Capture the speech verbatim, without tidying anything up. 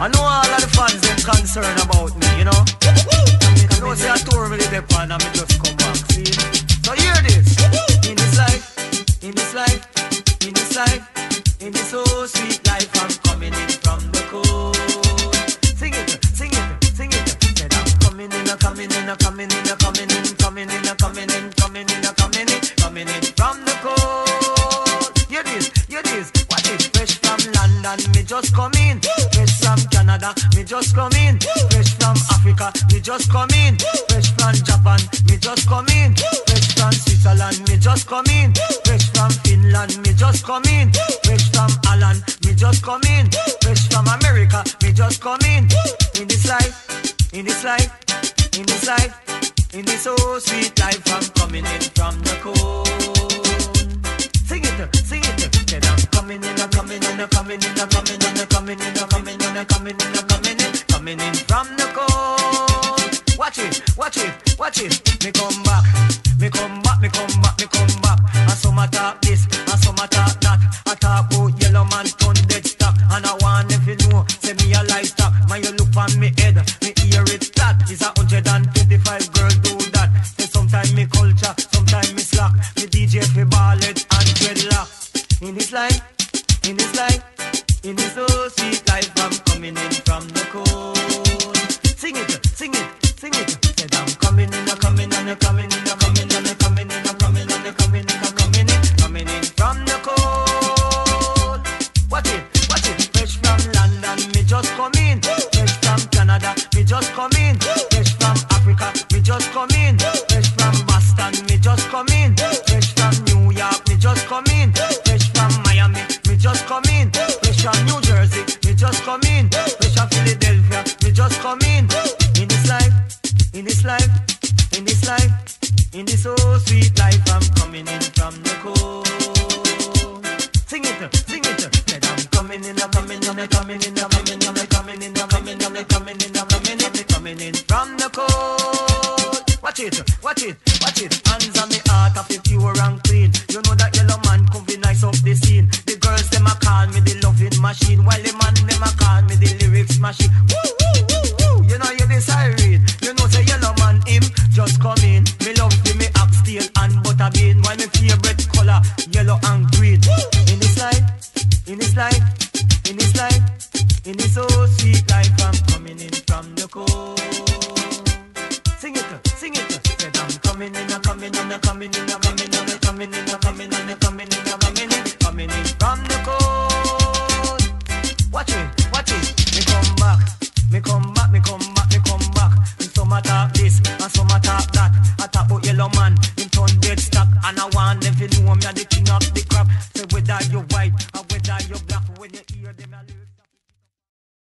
I know all of the fans them concerned about me, you know. I know say I tour with the pan and I just come back, see. So hear this. In this life, in this life, in this life, in this so sweet life, I'm coming in from the coast. Sing it, sing it, sing it. Said I'm coming in, I'm coming in, I'm coming in, I'm coming in, coming in, I'm coming in, coming in, I'm coming in, coming in from the coast. Hear this, hear this. What is fresh from London? Me just come in. Fresh from Canada, me just come in. Fresh from Africa, me just come in. Fresh from Japan, me just come in. Fresh from Switzerland, me just come in. Fresh from Finland, me just come in. Fresh from Holland, me just come in. Fresh from America, me just come in. In this life, in this life, in this life, in this so sweet life, I'm coming in from the cold. Sing it, sing it. Said I'm coming in, I'm coming in, I'm coming in, I'm coming in, I'm coming in, I'm coming in, I'm coming in, I'm coming in, coming in from the cold. Watch it, watch it, watch it. Me come back, me come back, me come back, me come back. I some attack this, I some attack that. I talk about yellow man turn dead stock, and I want if you know, say me a livestock. Man, you look on me head, me ear it flat. It's a hundred and twenty-five girl do that. Say sometimes me culture, sometimes me slack. Me D J for ballet and dreadlock. In this life, in this life, in this so sweet life, I'm coming in from the coast. Sing it, sing it, sing it. Said I'm coming in, I'm coming in, I'm coming in, I'm coming in, I'm coming in, I'm coming in, I'm coming in, I'm coming in, coming in from the coast. Watch it, watch it. Fresh from London, me just come in. Fresh from Canada, me just come in. Fresh from Africa, me just come in. Fresh from Boston, me just come in. Fresh from New York, me just come in. Just come in, fresh from New Jersey, we just come in, fresh from Philadelphia, we just come in. In this life, in this life, in this life, in this so sweet life, I'm coming in from the coast. Sing it, sing it. Said I'm coming in, I'm coming in, I'm coming in, I'm coming in, I'm coming in, I'm coming in, I'm coming in, I'm coming in, I'm coming in from the coast. Watch it, watch it, watch it. Hands on me heart, I feel pure and clean. You know that yellow man come be nice off the scene. Girls, them a call me the loving machine, while the man, them a call me the lyrics machine. Woo, woo, woo, woo. You know, you this I read. You know, say yellow man, him just come in. Me love him, me oxtail and butterbean. Why me favorite color, yellow and green. In this life, in this life, in this life, in this so sweet life, I'm coming in from the coast. Sing it, sing it. Said I'm coming in, I'm coming in, I'm coming in, I'm coming in, I'm coming in, I'm coming in, I'm coming in, I'm coming in. Coming in from the coast.